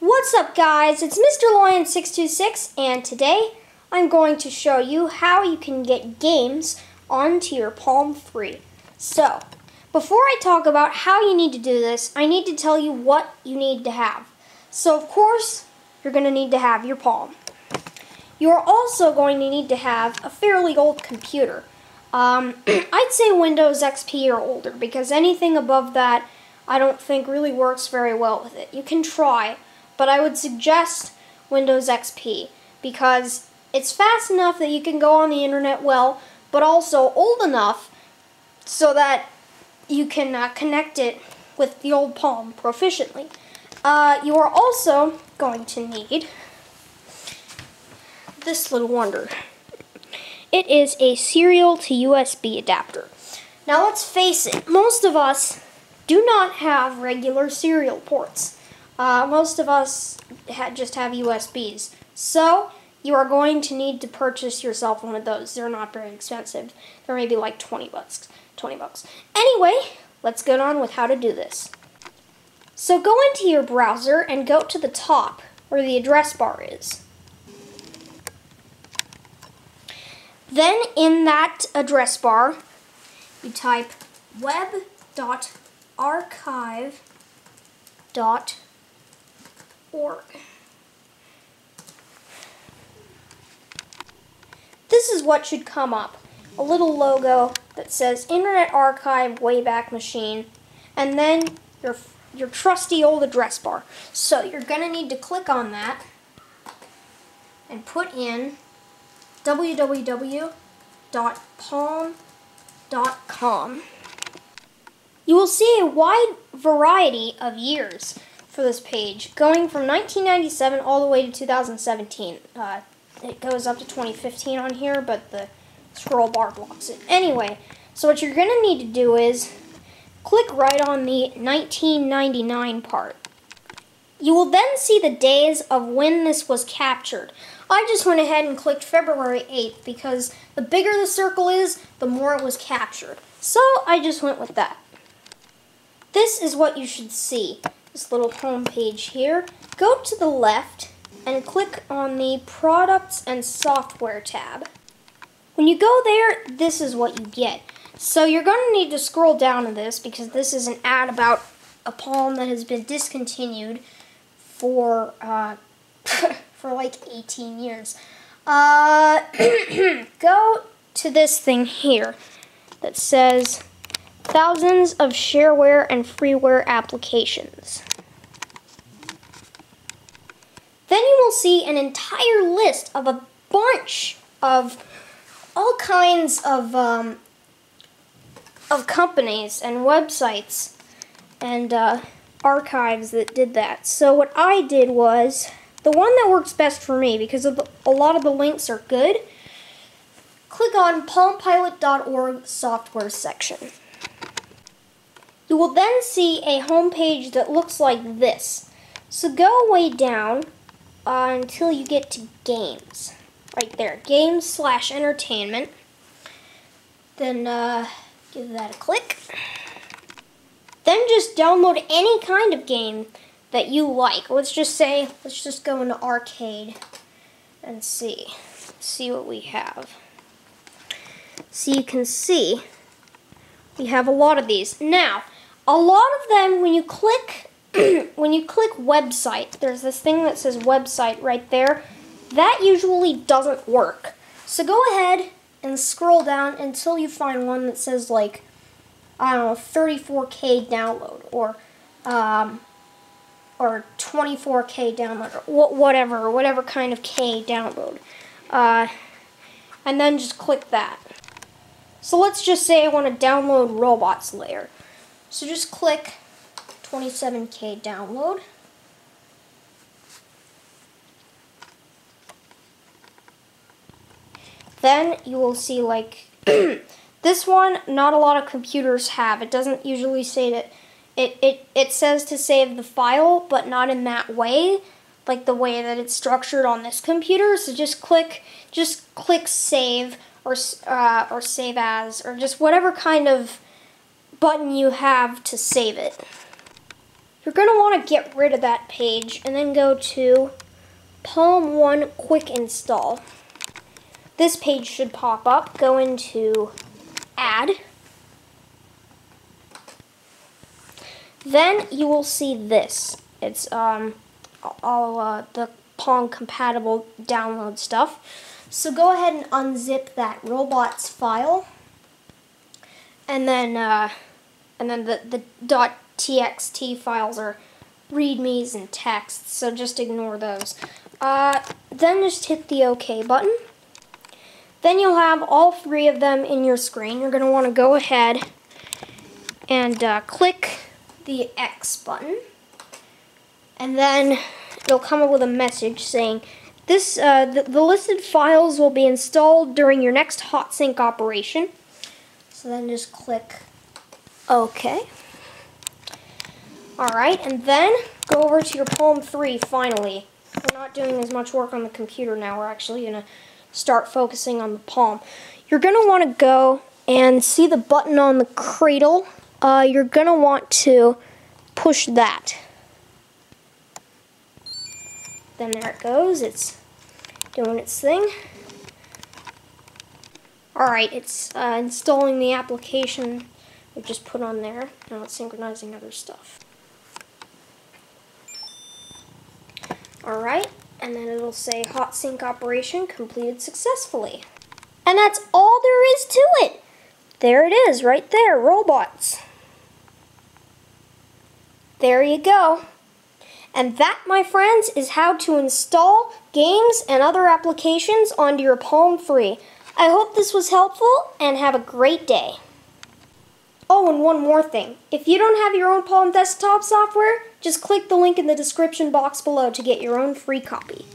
What's up guys, it's Mr. Lion626 and today I'm going to show you how you can get games onto your Palm 3. So, before I talk about how you need to do this, I need to tell you what you need to have. So of course, you're going to need to have your Palm. You're also going to need to have a fairly old computer. I'd say Windows XP or older because anything above that I don't think really works very well with it. You can try, but I would suggest Windows XP because it's fast enough that you can go on the internet well, but also old enough so that you can connect it with the old Palm proficiently. You are also going to need this little wonder. It is a serial to USB adapter. Now let's face it, most of us do not have regular serial ports. Most of us just have USBs, so you are going to need to purchase yourself one of those. They're not very expensive. They're maybe like 20 bucks. Anyway, let's get on with how to do this. So go into your browser and go to the top where the address bar is. Then in that address bar, you type web.archive.org. This is what should come up, a little logo that says Internet Archive Wayback Machine, and then your trusty old address bar. So you're going to need to click on that and put in www.palm.com. You will see a wide variety of years for this page, going from 1997 all the way to 2017. It goes up to 2015 on here, but the scroll bar blocks it. Anyway, so what you're going to need to do is click right on the 1999 part. You will then see the days of when this was captured. I just went ahead and clicked February 8th because the bigger the circle is, the more it was captured. So I just went with that. This is what you should see, this little home page here. Go to the left and click on the Products and Software tab. When you go there, this is what you get. So you're going to need to scroll down to this because this is an ad about a Palm that has been discontinued for for like 18 years. Go to this thing here that says thousands of shareware and freeware applications. Then you will see an entire list of a bunch of all kinds of companies and websites and archives that did that. So what I did was, the one that works best for me, because a lot of the links are good, click on PalmPilot.org software section. You will then see a home page that looks like this. So go way down until you get to games. Right there, games/entertainment. Then give that a click. Then just download any kind of game that you like. Let's just go into arcade and see what we have. So you can see we have a lot of these. Now, a lot of them, when you click website, there's this thing that says website right there. That usually doesn't work. So go ahead and scroll down until you find one that says, like, I don't know, 34K download or 24K download, or whatever kind of K download. And then just click that. So let's just say I want to download Robots Lair. So just click 27K download. Then you will see, like, this one, not a lot of computers have. It doesn't usually say that. It says to save the file, but not in that way, like the way that it's structured on this computer. So just click save or save as, or just whatever kind of button you have to save it. You're going to want to get rid of that page and then go to Palm One Quick Install. This page should pop up. Go into Add. Then you will see this. It's all the Palm compatible download stuff. So go ahead and unzip that robots file, and then the .txt files are readmes and texts. So just ignore those. Then just hit the OK button. Then you'll have all three of them in your screen. You're going to want to go ahead and click the X button, and then you'll come up with a message saying this: the listed files will be installed during your next hot sync operation. So then just click OK. Alright, and then go over to your Palm 3 finally. We're not doing as much work on the computer now. We're actually going to start focusing on the Palm. You're going to want to go and see the button on the cradle. You're going to want to push that. Then there it goes. It's doing its thing. Alright, it's installing the application we just put on there. Now it's synchronizing other stuff. Alright, and then it'll say hot sync operation completed successfully. And that's all there is to it! There it is, right there, robots. There you go. And that, my friends, is how to install games and other applications onto your Palm 3. I hope this was helpful, and have a great day. Oh, and one more thing. If you don't have your own Palm Desktop software, just click the link in the description box below to get your own free copy.